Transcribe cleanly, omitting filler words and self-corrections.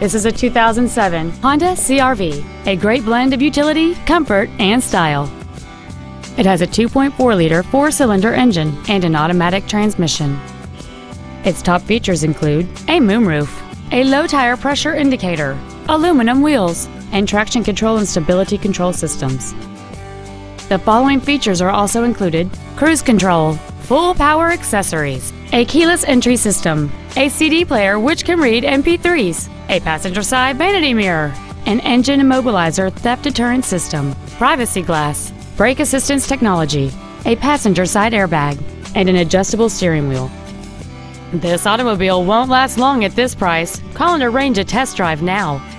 This is a 2007 Honda CR-V, a great blend of utility, comfort, and style. It has a 2.4-liter four-cylinder engine and an automatic transmission. Its top features include a moonroof, a low-tire pressure indicator, aluminum wheels, and traction control and stability control systems. The following features are also included: cruise control, full power accessories, a keyless entry system, a CD player which can read MP3s, a passenger side vanity mirror, an engine immobilizer theft deterrent system, privacy glass, brake assistance technology, a passenger side airbag, and an adjustable steering wheel. This automobile won't last long at this price. Call and arrange a test drive now.